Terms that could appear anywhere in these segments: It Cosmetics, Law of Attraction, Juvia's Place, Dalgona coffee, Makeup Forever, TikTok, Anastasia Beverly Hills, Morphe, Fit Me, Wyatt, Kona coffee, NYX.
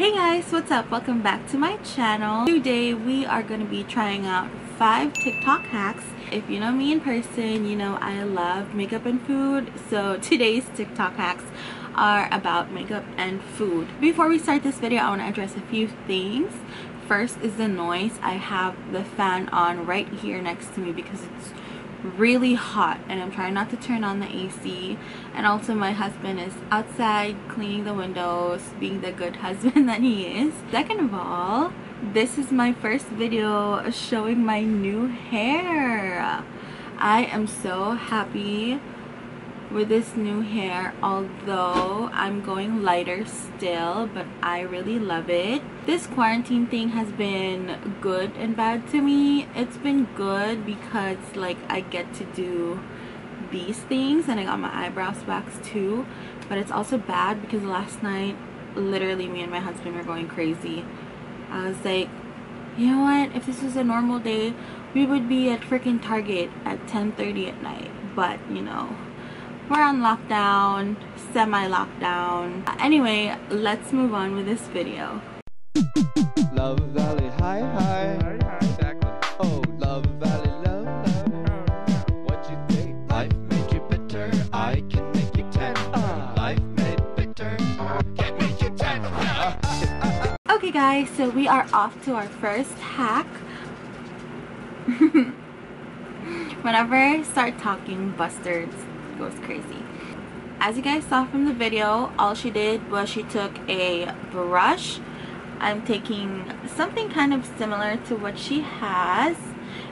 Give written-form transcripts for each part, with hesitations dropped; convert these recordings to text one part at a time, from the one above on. Hey guys, what's up? Welcome back to my channel. Today we are going to be trying out 5 TikTok hacks. If you know me in person, you know I love makeup and food, so today's TikTok hacks are about makeup and food. Before we start this video, I want to address a few things. First is the noise. I have the fan on right here next to me because it's really hot and I'm trying not to turn on the AC, and also my husband is outside cleaning the windows, being the good husband that he is. Second of all, this is my first video showing my new hair. I am so happy with this new hair, although I'm going lighter still, but I really love it. This quarantine thing has been good and bad to me. It's been good because like I get to do these things and I got my eyebrows waxed too, but it's also bad because last night literally me and my husband were going crazy. I was like, you know what, if this was a normal day we would be at freaking Target at 10:30 at night, but you know, we're on lockdown, semi-lockdown. Anyway, let's move on with this video. Love Valley, hi, hi. Hi, hi. Exactly. Oh, Love Valley, love, love. What you think? Life made you bitter. I can make you 10. Life made bitter. Can make you 10. Okay, guys, so we are off to our first hack. Whenever I start talking, Busterds goes crazy. As you guys saw from the video, all she did was she took a brush. I'm taking something kind of similar to what she has,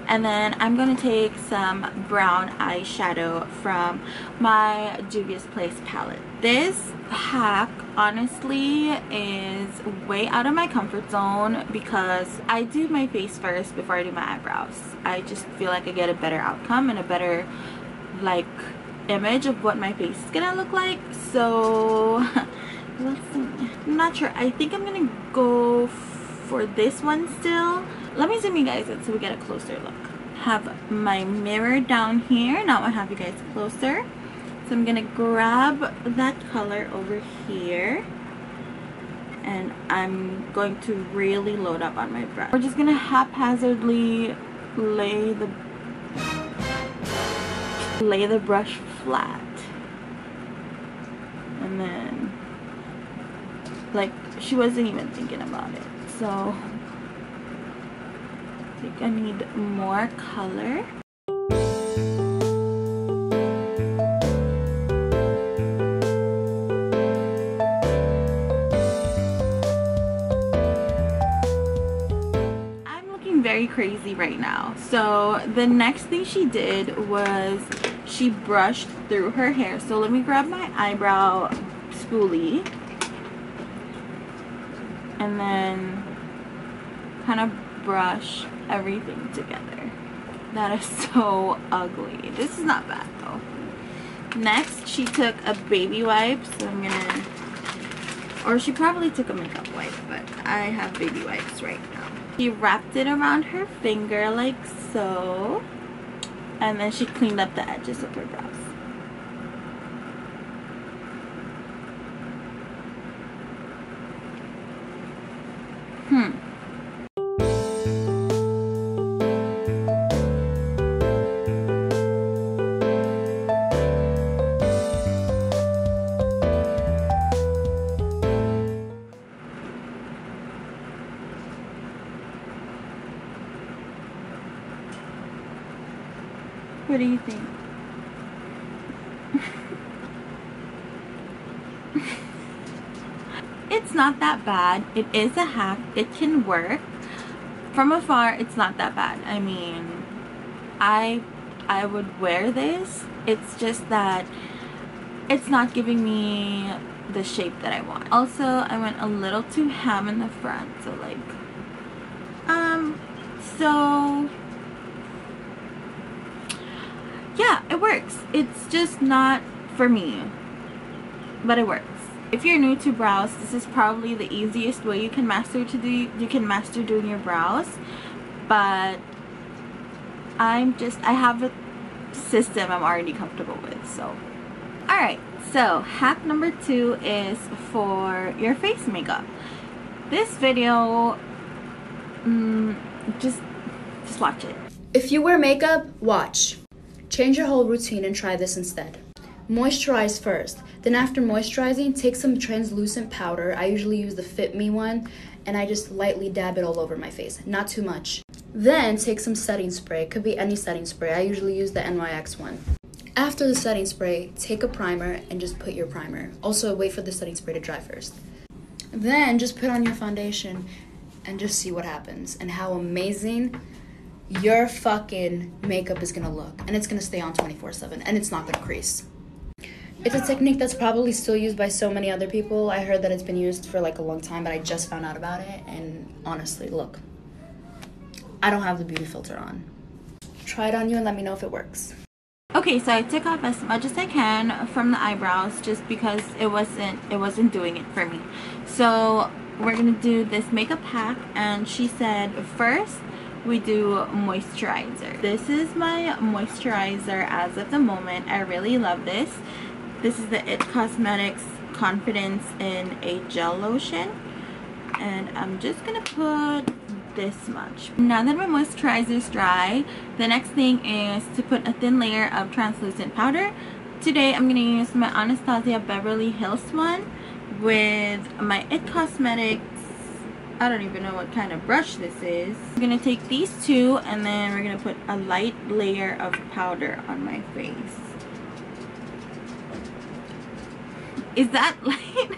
and then I'm going to take some brown eyeshadow from my Juvia's Place palette. This hack honestly is way out of my comfort zone because I do my face first before I do my eyebrows. I just feel like I get a better outcome and a better like image of what my face is gonna look like. So let's see. I'm not sure. I think I'm gonna go for this one still. Let me zoom you guys in so we get a closer look. Have my mirror down here. Now I have you guys closer. So I'm gonna grab that color over here and I'm going to really load up on my brush. We're just gonna haphazardly lay the brush flat and then like she wasn't even thinking about it. So I think I need more color. I'm looking very crazy right now. So the next thing she did was she brushed through her hair. So let me grab my eyebrow spoolie and then kind of brush everything together. That is so ugly. This is not bad though. Next she took a baby wipe, so I'm gonna, or she probably took a makeup wipe, but I have baby wipes right now. She wrapped it around her finger like so, and then she cleaned up the edges of her brows. What do you think? It's not that bad. It is a hack. It can work. From afar, it's not that bad. I mean, I would wear this. It's just that it's not giving me the shape that I want. Also, I went a little too ham in the front. So like, yeah, it works. It's just not for me, but it works. If you're new to brows, this is probably the easiest way you can master doing your brows, but I have a system I'm already comfortable with. So all right, so hack number 2 is for your face makeup. this video, just watch it. If you wear makeup, watch. Change your whole routine and try this instead. Moisturize first, then after moisturizing, take some translucent powder. I usually use the Fit Me one, and I just lightly dab it all over my face, not too much. Then take some setting spray. It could be any setting spray. I usually use the NYX one. After the setting spray, take a primer and just put your primer. Also, wait for the setting spray to dry first. Then just put on your foundation and just see what happens and how amazing your fucking makeup is gonna look. And it's gonna stay on 24/7 and it's not gonna crease. It's a technique that's probably still used by so many other people. I heard that it's been used for like a long time, but I just found out about it. And honestly, look, I don't have the beauty filter on. Try it on you and let me know if it works. Okay, so I took off as much as I can from the eyebrows just because it wasn't doing it for me. So we're gonna do this makeup hack, and she said first we do moisturizer. This is my moisturizer as of the moment. I really love this. This is the It Cosmetics Confidence in a Gel Lotion, and I'm just gonna put this much. Now that my moisturizer is dry, the next thing is to put a thin layer of translucent powder. Today I'm gonna use my Anastasia Beverly Hills one with my It Cosmetics, I don't even know what kind of brush this is. I'm gonna take these two and then we're gonna put a light layer of powder on my face. Is that light?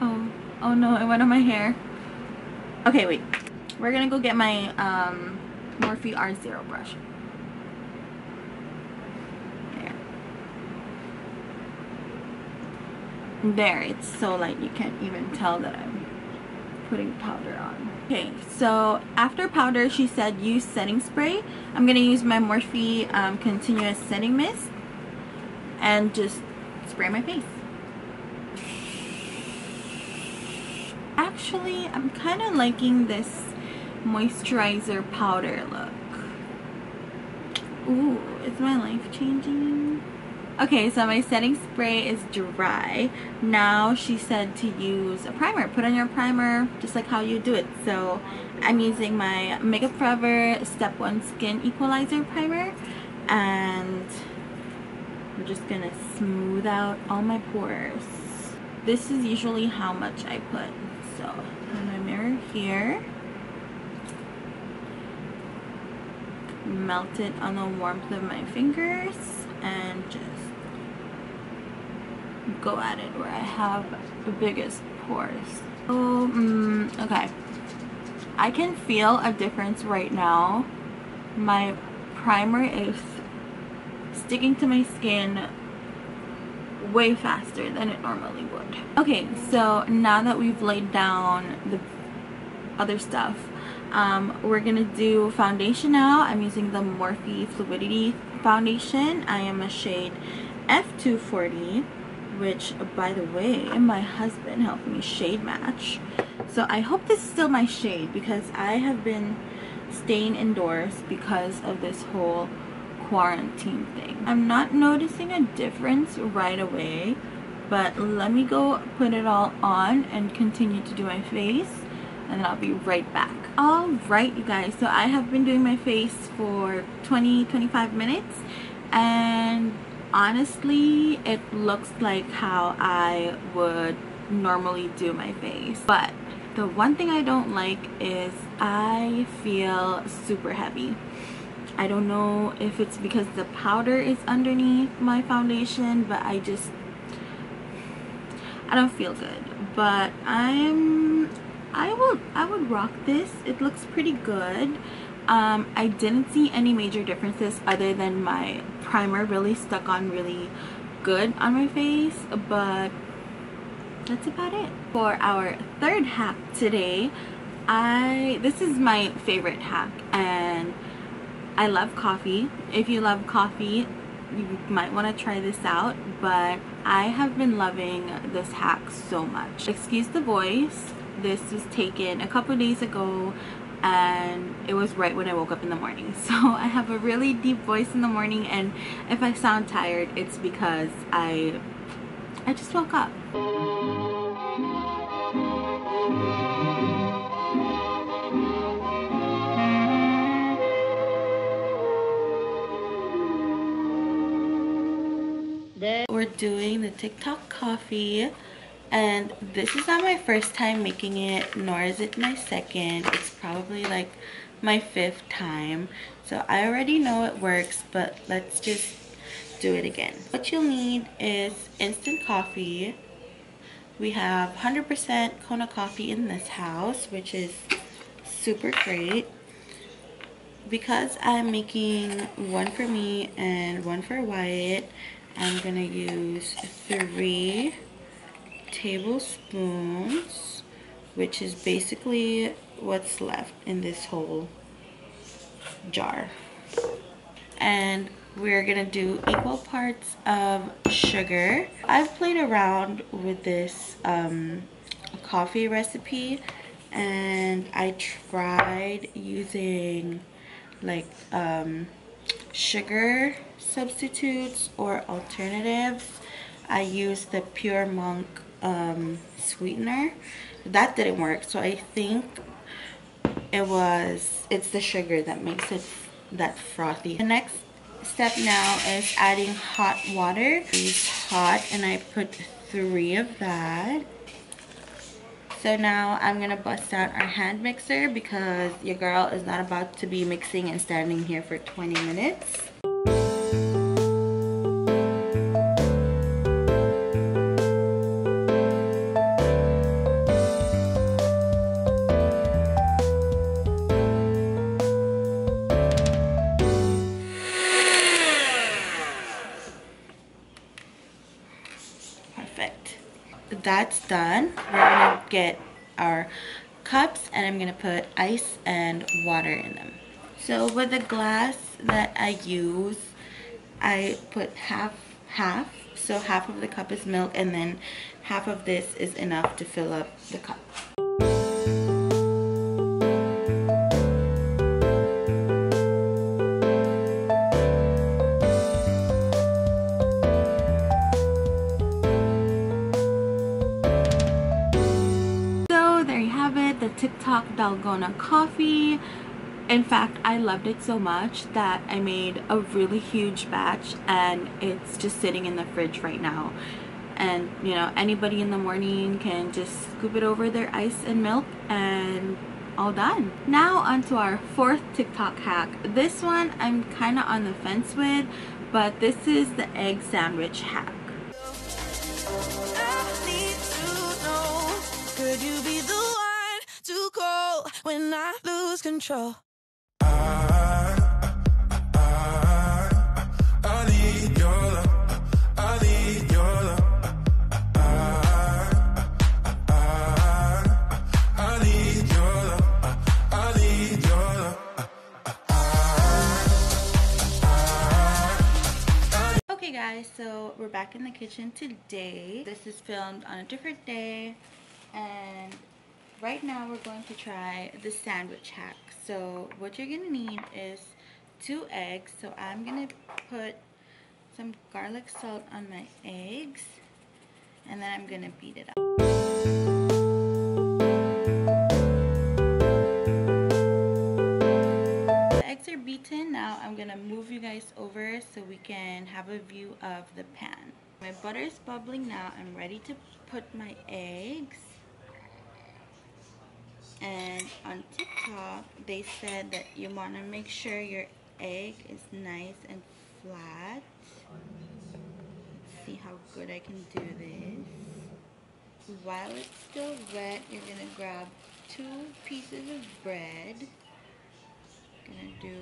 Oh no, it went on my hair. Okay, wait. We're gonna go get my Morphe R0 brush. There. There, it's so light you can't even tell that I'm putting powder on. Okay, so after powder, she said use setting spray. I'm gonna use my Morphe Continuous Setting Mist and just spray my face. Actually, I'm kind of liking this moisturizer powder look. Ooh, is my life changing? Okay, so my setting spray is dry. Now she said to use a primer. Put on your primer just like how you do it. So I'm using my Makeup Forever Step 1 Skin Equalizer Primer. And we're just gonna smooth out all my pores. This is usually how much I put. So, on my mirror here, melt it on the warmth of my fingers and just go at it where I have the biggest pores. Oh, okay. I can feel a difference right now. My primer is sticking to my skin way faster than it normally would. Okay, so now that we've laid down the other stuff, we're gonna do foundation now. I'm using the Morphe Fluidity Foundation. I am a shade F240, which, by the way, my husband helped me shade match. So I hope this is still my shade because I have been staying indoors because of this whole quarantine thing. I'm not noticing a difference right away, but let me go put it all on and continue to do my face, and then I'll be right back. All right, you guys, so I have been doing my face for 20-25 minutes, and honestly it looks like how I would normally do my face. But the one thing I don't like is I feel super heavy. I don't know if it's because the powder is underneath my foundation, but I don't feel good. But I would rock this. It looks pretty good. I didn't see any major differences other than my primer really stuck on really good on my face, but that's about it. For our third hack today, this is my favorite hack, and I love coffee. If you love coffee, you might want to try this out, but I have been loving this hack so much. Excuse the voice. This was taken a couple days ago, and it was right when I woke up in the morning. So I have a really deep voice in the morning, and if I sound tired, it's because I just woke up. Then we're doing the TikTok coffee, and this is not my first time making it, nor is it my second. It's probably like my 5th time, so I already know it works, but let's just do it again. What you'll need is instant coffee. We have 100% Kona coffee in this house, which is super great. Because I'm making one for me and one for Wyatt, I'm gonna use 3 tablespoons, which is basically what's left in this whole jar. And we're gonna do equal parts of sugar. I've played around with this coffee recipe, and I tried using like sugar substitutes or alternatives. I used the Pure Monk sweetener. That didn't work, so I think it's the sugar that makes it that frothy. The next step now is adding hot water. It's hot, and I put 3 of that. So now I'm gonna bust out our hand mixer because your girl is not about to be mixing and standing here for 20 minutes. That's done. We're gonna get our cups, and I'm gonna put ice and water in them. So with the glass that I use, I put half, so half of the cup is milk, and then half of this is enough to fill up the cup. TikTok Dalgona coffee. In fact, I loved it so much that I made a really huge batch, and it's just sitting in the fridge right now. And you know, anybody in the morning can just scoop it over their ice and milk, and all done. Now onto our 4th TikTok hack. This one I'm kind of on the fence with, but this is the egg sandwich hack. I need to know, could you be the too cold when I lose control. I need your love. I need your love. I need your love. I need your love. Okay guys, so we're back in the kitchen today. This is filmed on a different day, and right now we're going to try the sandwich hack. So what you're gonna need is 2 eggs. So I'm gonna put some garlic salt on my eggs, and then I'm gonna beat it up. Are beaten. Now I'm gonna move you guys over so we can have a view of the pan. My butter is bubbling now. I'm ready to put my eggs. And on TikTok, they said that you want to make sure your egg is nice and flat. Let's see how good I can do this. While it's still wet, you're going to grab 2 pieces of bread. I'm going to do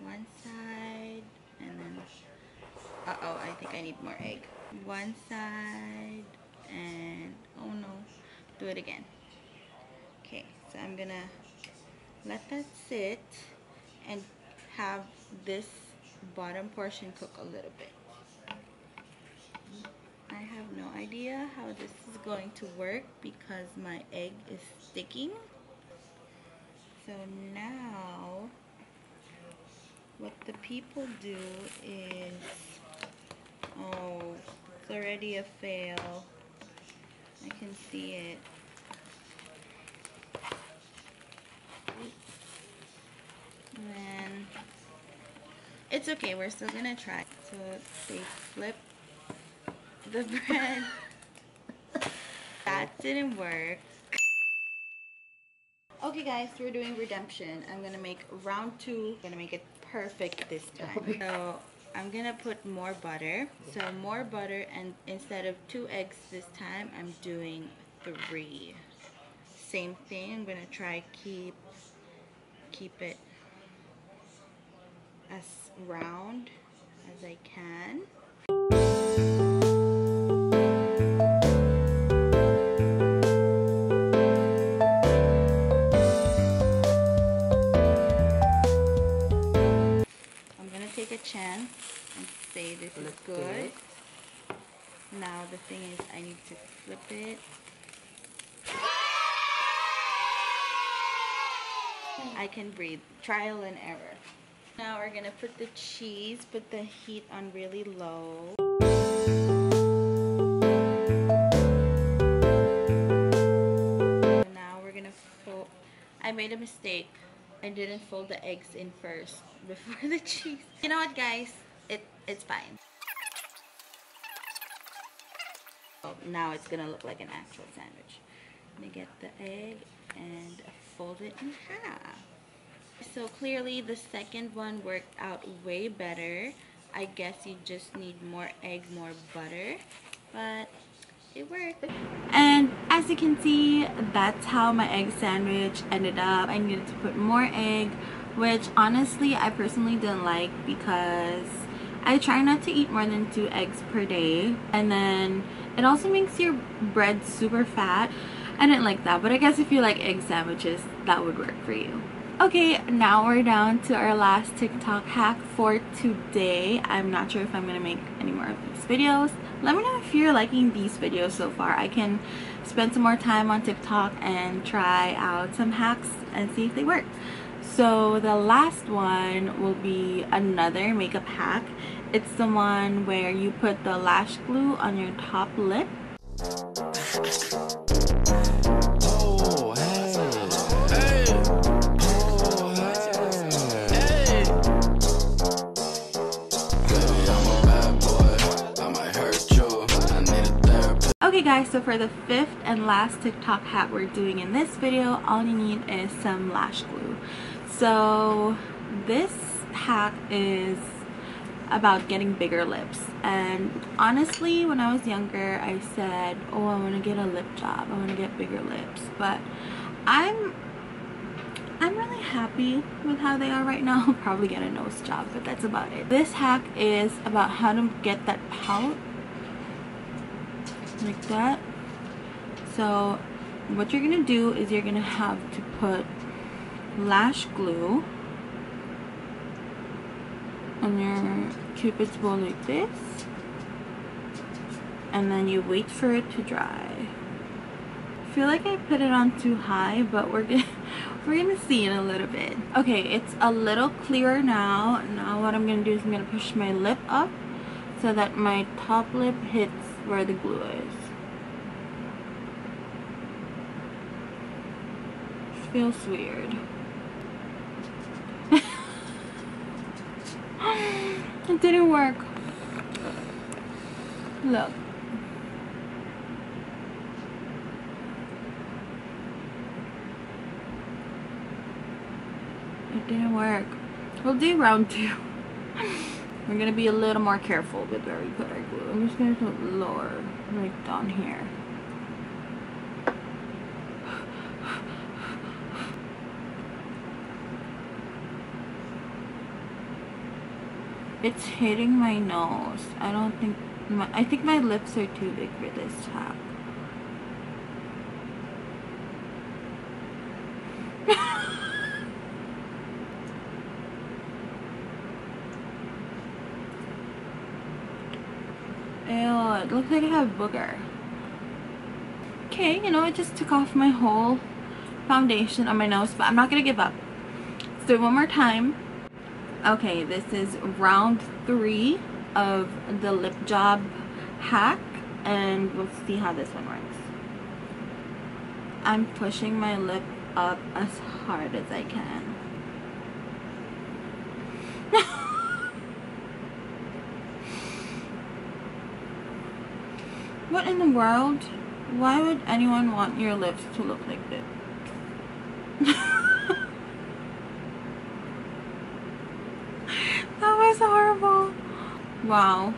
one side, and then, uh-oh, I think I need more egg. One side, and, oh no, do it again. Okay, so I'm gonna let that sit and have this bottom portion cook a little bit. I have no idea how this is going to work because my egg is sticking. So now what the people do is, oh, it's already a fail. I can see it. Then it's okay, we're still gonna try. So they flip the bread. That didn't work. Okay guys, we're doing redemption. I'm gonna make round two. I'm gonna make it perfect this time. So I'm gonna put more butter. So more butter, and instead of 2 eggs this time, I'm doing 3. Same thing, I'm gonna try keep it as round as I can. I'm gonna take a chance and say this is good. Now the thing is, I need to flip it. I can breathe. Trial and error. Now we're gonna put the cheese, put the heat on really low. Now we're gonna fold. I made a mistake. I didn't fold the eggs in first before the cheese. You know what guys? It's fine. Oh, now it's gonna look like an actual sandwich. I'm gonna get the egg and fold it in half. So clearly the second one worked out way better. I guess you just need more egg, more butter, but it worked. And as you can see, that's how my egg sandwich ended up. I needed to put more egg, which honestly I personally didn't like because I try not to eat more than 2 eggs per day, and then it also makes your bread super fat. I didn't like that, but I guess if you like egg sandwiches, that would work for you. Okay, now we're down to our last TikTok hack for today. I'm not sure if I'm gonna make any more of these videos. Let me know if you're liking these videos so far. I can spend some more time on TikTok and try out some hacks and see if they work. So the last one will be another makeup hack. It's the one where you put the lash glue on your top lip. Okay guys, so for the 5th and last TikTok hack we're doing in this video, all you need is some lash glue. So this hack is about getting bigger lips, and honestly when I was younger I said, oh, I want to get a lip job, I want to get bigger lips, but I'm really happy with how they are right now. I'll probably get a nose job, but that's about it. This hack is about how to get that pout like that. So what you're gonna do is you're gonna have to put lash glue on your cupid's bow like this, and then you wait for it to dry. I feel like I put it on too high, but we're gonna see in a little bit. Okay, it's a little clearer now. Now what I'm gonna do is I'm gonna push my lip up so that my top lip hits where the glue is. Feels weird. It didn't work. Look. It didn't work. We'll do round 2. We're gonna be a little more careful with where we put our glue. I'm just gonna put lower, right down here. It's hitting my nose. I don't think I think my lips are too big for this hack. Ew, it looks like I have booger. Okay, you know, I just took off my whole foundation on my nose, but I'm not gonna give up. Let's do it one more time. Okay, this is round 3 of the lip job hack, and we'll see how this one works. I'm pushing my lip up as hard as I can. What in the world? Why would anyone want your lips to look like that? That was horrible. Wow.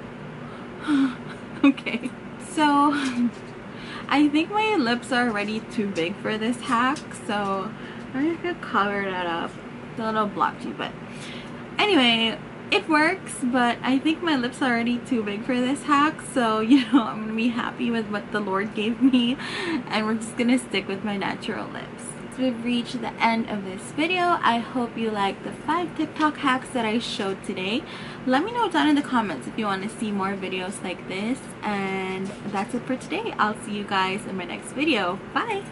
Okay. So, I think my lips are already too big for this hack, so I'm just gonna cover that up. It's a little blotchy, but anyway, it works, but I think my lips are already too big for this hack, so I'm gonna be happy with what the Lord gave me, and we're just gonna stick with my natural lips. We've reached the end of this video. I hope you liked the 5 TikTok hacks that I showed today. Let me know down in the comments if you want to see more videos like this. And that's it for today. I'll see you guys in my next video. Bye!